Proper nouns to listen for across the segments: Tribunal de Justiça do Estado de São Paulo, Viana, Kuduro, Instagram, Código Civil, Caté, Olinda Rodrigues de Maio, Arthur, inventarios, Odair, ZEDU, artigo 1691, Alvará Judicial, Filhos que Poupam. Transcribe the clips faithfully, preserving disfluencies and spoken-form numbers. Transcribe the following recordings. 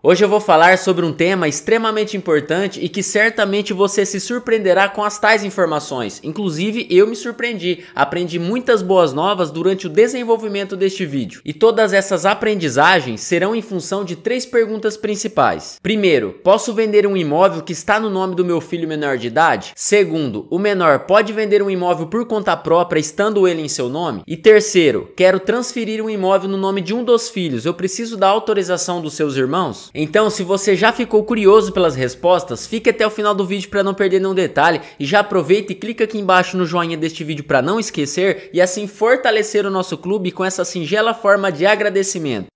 Hoje eu vou falar sobre um tema extremamente importante e que certamente você se surpreenderá com as tais informações. Inclusive, eu me surpreendi, aprendi muitas boas novas durante o desenvolvimento deste vídeo. E todas essas aprendizagens serão em função de três perguntas principais. Primeiro, posso vender um imóvel que está no nome do meu filho menor de idade? Segundo, o menor pode vender um imóvel por conta própria, estando ele em seu nome? E terceiro, quero transferir um imóvel no nome de um dos filhos, eu preciso da autorização dos seus irmãos? Então, se você já ficou curioso pelas respostas, fique até o final do vídeo para não perder nenhum detalhe e já aproveita e clica aqui embaixo no joinha deste vídeo para não esquecer e assim fortalecer o nosso clube com essa singela forma de agradecimento.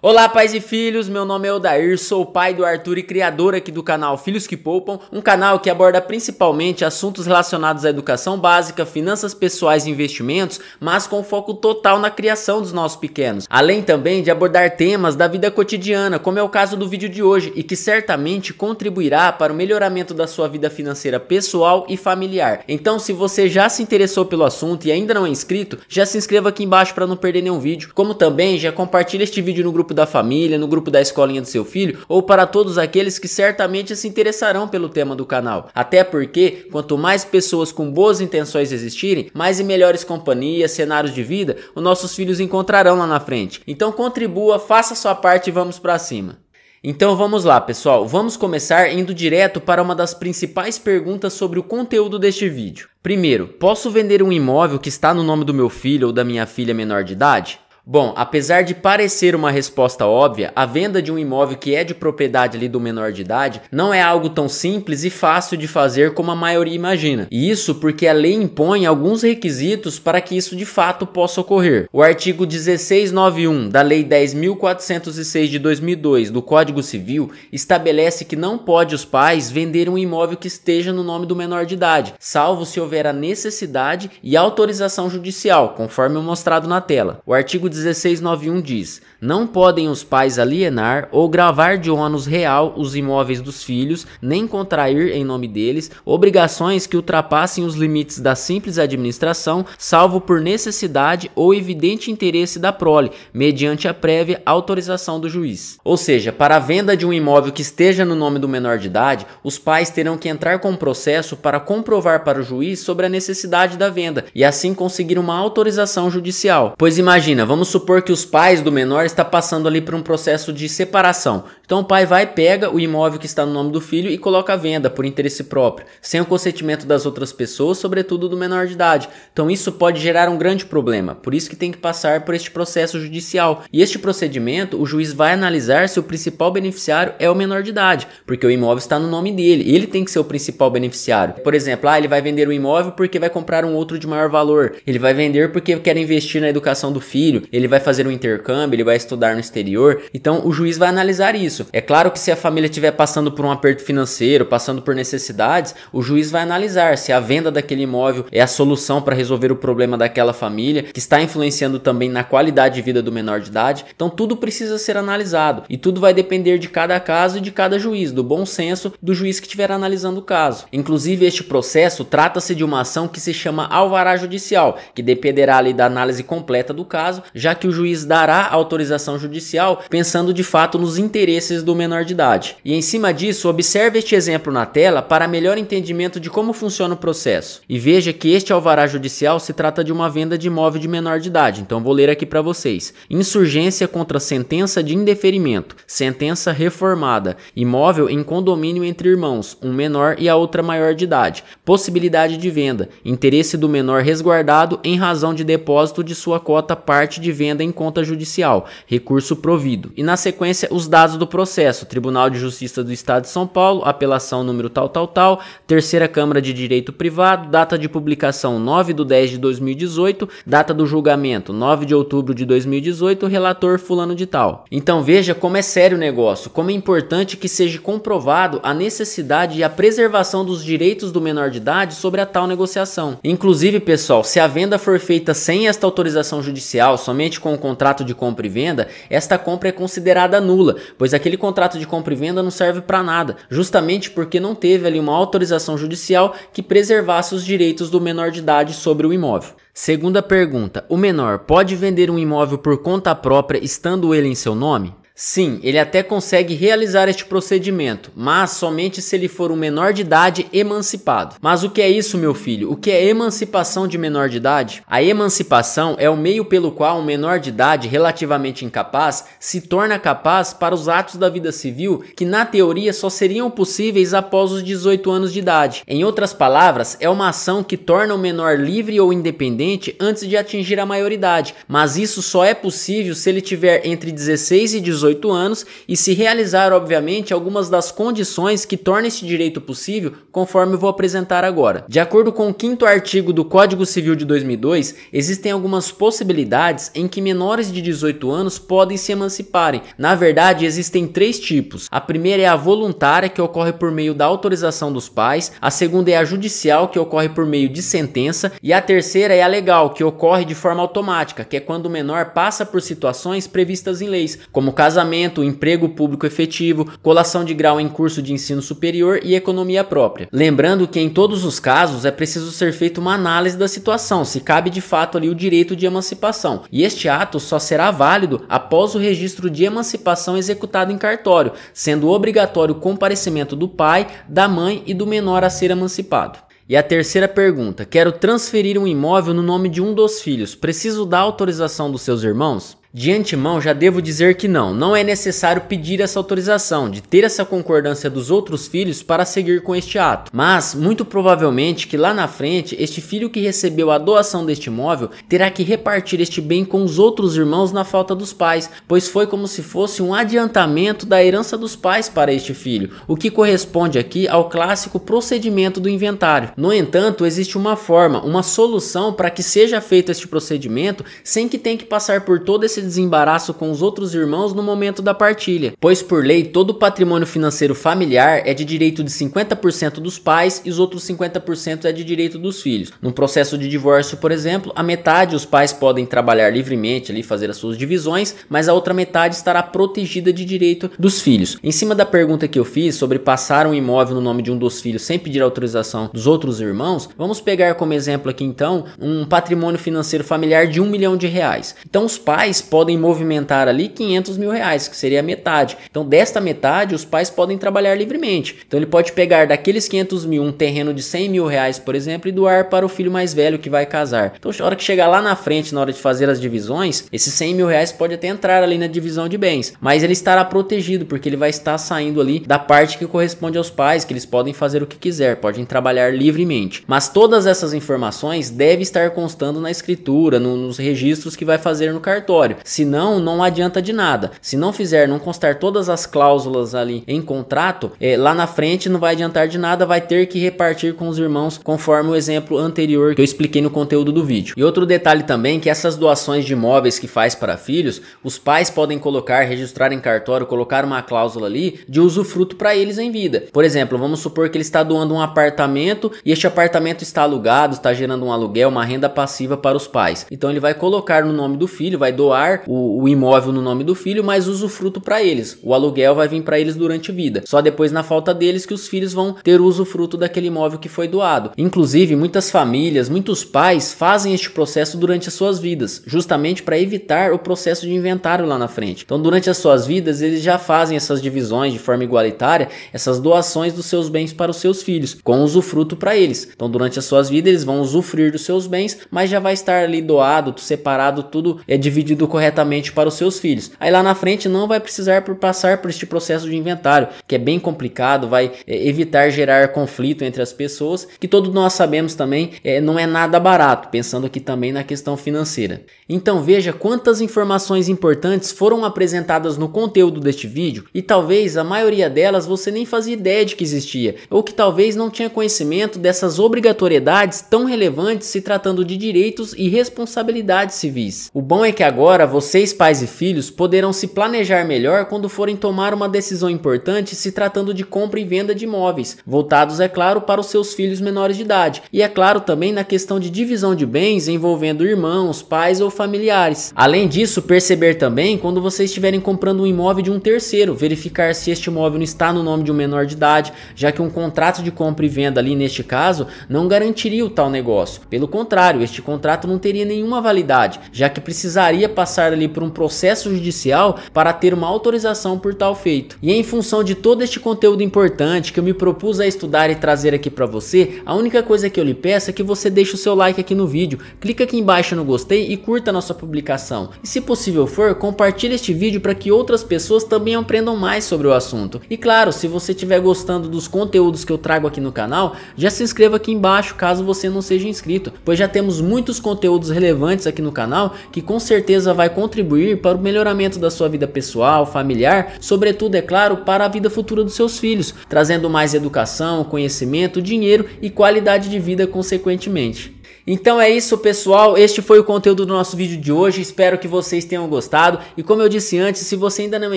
Olá pais e filhos, meu nome é Odair, sou o pai do Arthur e criador aqui do canal Filhos que Poupam, um canal que aborda principalmente assuntos relacionados à educação básica, finanças pessoais e investimentos, mas com foco total na criação dos nossos pequenos, além também de abordar temas da vida cotidiana, como é o caso do vídeo de hoje, e que certamente contribuirá para o melhoramento da sua vida financeira pessoal e familiar. Então, se você já se interessou pelo assunto e ainda não é inscrito, já se inscreva aqui embaixo para não perder nenhum vídeo, como também já compartilha este vídeo no grupo da família, no grupo da escolinha do seu filho ou para todos aqueles que certamente se interessarão pelo tema do canal. Até porque, quanto mais pessoas com boas intenções existirem, mais e melhores companhias, cenários de vida, os nossos filhos encontrarão lá na frente. Então contribua, faça a sua parte e vamos para cima. Então vamos lá pessoal, vamos começar indo direto para uma das principais perguntas sobre o conteúdo deste vídeo. Primeiro, posso vender um imóvel que está no nome do meu filho ou da minha filha menor de idade? Bom, apesar de parecer uma resposta óbvia, a venda de um imóvel que é de propriedade ali do menor de idade não é algo tão simples e fácil de fazer como a maioria imagina. E isso porque a lei impõe alguns requisitos para que isso de fato possa ocorrer. O artigo dezesseis noventa e um da Lei dez mil quatrocentos e seis de dois mil e dois do Código Civil estabelece que não pode os pais vender um imóvel que esteja no nome do menor de idade, salvo se houver a necessidade e autorização judicial, conforme mostrado na tela. O artigo dezesseis noventa e um diz: não podem os pais alienar ou gravar de ônus real os imóveis dos filhos, nem contrair em nome deles obrigações que ultrapassem os limites da simples administração, salvo por necessidade ou evidente interesse da prole, mediante a prévia autorização do juiz. Ou seja, para a venda de um imóvel que esteja no nome do menor de idade, os pais terão que entrar com processo para comprovar para o juiz sobre a necessidade da venda e assim conseguir uma autorização judicial. Pois imagina, vamos Vamos supor que os pais do menor está passando ali por um processo de separação. Então o pai vai, pega o imóvel que está no nome do filho e coloca à venda por interesse próprio, sem o consentimento das outras pessoas, sobretudo do menor de idade. Então isso pode gerar um grande problema, por isso que tem que passar por este processo judicial. E este procedimento, o juiz vai analisar se o principal beneficiário é o menor de idade, porque o imóvel está no nome dele, ele tem que ser o principal beneficiário. Por exemplo, ah, ele vai vender o imóvel porque vai comprar um outro de maior valor, ele vai vender porque quer investir na educação do filho, ele vai fazer um intercâmbio, ele vai estudar no exterior. Então o juiz vai analisar isso. É claro que se a família estiver passando por um aperto financeiro, passando por necessidades, o juiz vai analisar se a venda daquele imóvel é a solução para resolver o problema daquela família, que está influenciando também na qualidade de vida do menor de idade. Então tudo precisa ser analisado e tudo vai depender de cada caso e de cada juiz, do bom senso do juiz que estiver analisando o caso. Inclusive este processo trata-se de uma ação que se chama Alvará Judicial, que dependerá ali da análise completa do caso, já que o juiz dará autorização judicial pensando de fato nos interesses do menor de idade. E em cima disso, observe este exemplo na tela para melhor entendimento de como funciona o processo. E veja que este alvará judicial se trata de uma venda de imóvel de menor de idade, então vou ler aqui para vocês. Insurgência contra sentença de indeferimento, sentença reformada, imóvel em condomínio entre irmãos, um menor e a outra maior de idade, possibilidade de venda, interesse do menor resguardado em razão de depósito de sua cota parte de de venda em conta judicial, recurso provido. E na sequência os dados do processo: Tribunal de Justiça do Estado de São Paulo, apelação número tal tal tal, terceira Câmara de Direito Privado, data de publicação nove de dez de dois mil e dezoito, data do julgamento nove de outubro de dois mil e dezoito, relator fulano de tal. Então veja como é sério o negócio, como é importante que seja comprovado a necessidade e a preservação dos direitos do menor de idade sobre a tal negociação. Inclusive pessoal, se a venda for feita sem esta autorização judicial, somente somente com o contrato de compra e venda, esta compra é considerada nula, pois aquele contrato de compra e venda não serve para nada, justamente porque não teve ali uma autorização judicial que preservasse os direitos do menor de idade sobre o imóvel. Segunda pergunta, o menor pode vender um imóvel por conta própria estando ele em seu nome? Sim, ele até consegue realizar este procedimento, mas somente se ele for um menor de idade emancipado. Mas o que é isso, meu filho? O que é emancipação de menor de idade? A emancipação é o meio pelo qual um menor de idade relativamente incapaz se torna capaz para os atos da vida civil que, na teoria, só seriam possíveis após os dezoito anos de idade. Em outras palavras, é uma ação que torna o menor livre ou independente antes de atingir a maioridade, mas isso só é possível se ele tiver entre dezesseis e dezoito anos e se realizar, obviamente, algumas das condições que tornam esse direito possível, conforme eu vou apresentar agora. De acordo com o quinto artigo do Código Civil de dois mil e dois, existem algumas possibilidades em que menores de dezoito anos podem se emanciparem. Na verdade, existem três tipos. A primeira é a voluntária, que ocorre por meio da autorização dos pais. A segunda é a judicial, que ocorre por meio de sentença. E a terceira é a legal, que ocorre de forma automática, que é quando o menor passa por situações previstas em leis, como caso casamento, emprego público efetivo, colação de grau em curso de ensino superior e economia própria. Lembrando que em todos os casos é preciso ser feita uma análise da situação, se cabe de fato ali o direito de emancipação. E este ato só será válido após o registro de emancipação executado em cartório, sendo obrigatório o comparecimento do pai, da mãe e do menor a ser emancipado. E a terceira pergunta, quero transferir um imóvel no nome de um dos filhos, preciso da autorização dos seus irmãos? De antemão já devo dizer que não, não é necessário pedir essa autorização, de ter essa concordância dos outros filhos para seguir com este ato. Mas, muito provavelmente que lá na frente, este filho que recebeu a doação deste imóvel, terá que repartir este bem com os outros irmãos na falta dos pais, pois foi como se fosse um adiantamento da herança dos pais para este filho, o que corresponde aqui ao clássico procedimento do inventário. No entanto, existe uma forma, uma solução para que seja feito este procedimento, sem que tenha que passar por todo esse desembaraço com os outros irmãos no momento da partilha, pois por lei todo o patrimônio financeiro familiar é de direito de cinquenta por cento dos pais e os outros cinquenta por cento é de direito dos filhos. No processo de divórcio, por exemplo, a metade os pais podem trabalhar livremente ali, fazer as suas divisões, mas a outra metade estará protegida de direito dos filhos. Em cima da pergunta que eu fiz sobre passar um imóvel no nome de um dos filhos sem pedir autorização dos outros irmãos, vamos pegar como exemplo aqui então um patrimônio financeiro familiar de um milhão de reais. Então os pais podem movimentar ali quinhentos mil reais, que seria a metade. Então desta metade os pais podem trabalhar livremente. Então ele pode pegar daqueles quinhentos mil um terreno de cem mil reais, por exemplo, e doar para o filho mais velho que vai casar. Então na hora que chegar lá na frente, na hora de fazer as divisões, esses cem mil reais pode até entrar ali na divisão de bens, mas ele estará protegido, porque ele vai estar saindo ali da parte que corresponde aos pais, que eles podem fazer o que quiser, podem trabalhar livremente. Mas todas essas informações devem estar constando na escritura, no, nos registros que vai fazer no cartório. Se não, não adianta de nada. Se não fizer, não constar todas as cláusulas ali em contrato, é, lá na frente não vai adiantar de nada, vai ter que repartir com os irmãos, conforme o exemplo anterior que eu expliquei no conteúdo do vídeo. E outro detalhe também, que essas doações de imóveis que faz para filhos, os pais podem colocar, registrar em cartório, colocar uma cláusula ali de usufruto para eles em vida. Por exemplo, vamos supor que ele está doando um apartamento e este apartamento está alugado, está gerando um aluguel, uma renda passiva para os pais. Então ele vai colocar no nome do filho, vai doar O, o imóvel no nome do filho, mas usufruto para eles. O aluguel vai vir para eles durante a vida. Só depois, na falta deles, que os filhos vão ter o usufruto daquele imóvel que foi doado. Inclusive, muitas famílias, muitos pais fazem este processo durante as suas vidas, justamente para evitar o processo de inventário lá na frente. Então, durante as suas vidas, eles já fazem essas divisões de forma igualitária, essas doações dos seus bens para os seus filhos, com usufruto para eles. Então, durante as suas vidas, eles vão usufruir dos seus bens, mas já vai estar ali doado, separado, tudo é dividido com corretamente para os seus filhos. Aí lá na frente não vai precisar por passar por este processo de inventário, que é bem complicado, vai é, evitar gerar conflito entre as pessoas, que todos nós sabemos também é, não é nada barato, pensando aqui também na questão financeira. Então veja quantas informações importantes foram apresentadas no conteúdo deste vídeo, e talvez a maioria delas você nem fazia ideia de que existia, ou que talvez não tinha conhecimento dessas obrigatoriedades tão relevantes se tratando de direitos e responsabilidades civis. O bom é que agora vocês, pais e filhos, poderão se planejar melhor quando forem tomar uma decisão importante se tratando de compra e venda de imóveis, voltados, é claro, para os seus filhos menores de idade, e é claro também na questão de divisão de bens envolvendo irmãos, pais ou familiares. Além disso, perceber também quando vocês estiverem comprando um imóvel de um terceiro, verificar se este imóvel não está no nome de um menor de idade, já que um contrato de compra e venda ali neste caso não garantiria o tal negócio. Pelo contrário, este contrato não teria nenhuma validade, já que precisaria passar ali por um processo judicial para ter uma autorização por tal feito. E em função de todo este conteúdo importante que eu me propus a estudar e trazer aqui para você, a única coisa que eu lhe peço é que você deixe o seu like aqui no vídeo, clica aqui embaixo no gostei e curta a nossa publicação. E se possível for, compartilhe este vídeo para que outras pessoas também aprendam mais sobre o assunto. E claro, se você estiver gostando dos conteúdos que eu trago aqui no canal, já se inscreva aqui embaixo caso você não seja inscrito, pois já temos muitos conteúdos relevantes aqui no canal que com certeza vai contribuir para o melhoramento da sua vida pessoal, familiar, sobretudo, é claro, para a vida futura dos seus filhos, trazendo mais educação, conhecimento, dinheiro e qualidade de vida consequentemente. Então é isso, pessoal, este foi o conteúdo do nosso vídeo de hoje, espero que vocês tenham gostado e, como eu disse antes, se você ainda não é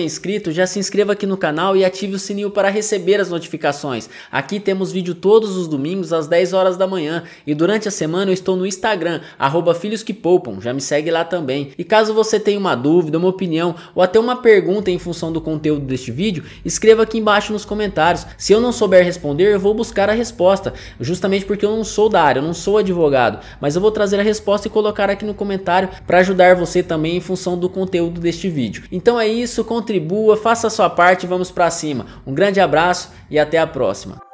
inscrito, já se inscreva aqui no canal e ative o sininho para receber as notificações. Aqui temos vídeo todos os domingos às dez horas da manhã e durante a semana eu estou no Instagram, arroba Filhos que Poupam, já me segue lá também. E caso você tenha uma dúvida, uma opinião ou até uma pergunta em função do conteúdo deste vídeo, escreva aqui embaixo nos comentários. Se eu não souber responder, eu vou buscar a resposta, justamente porque eu não sou da área, eu não sou advogado, mas eu vou trazer a resposta e colocar aqui no comentário para ajudar você também em função do conteúdo deste vídeo. Então é isso, contribua, faça a sua parte e vamos para cima. Um grande abraço e até a próxima.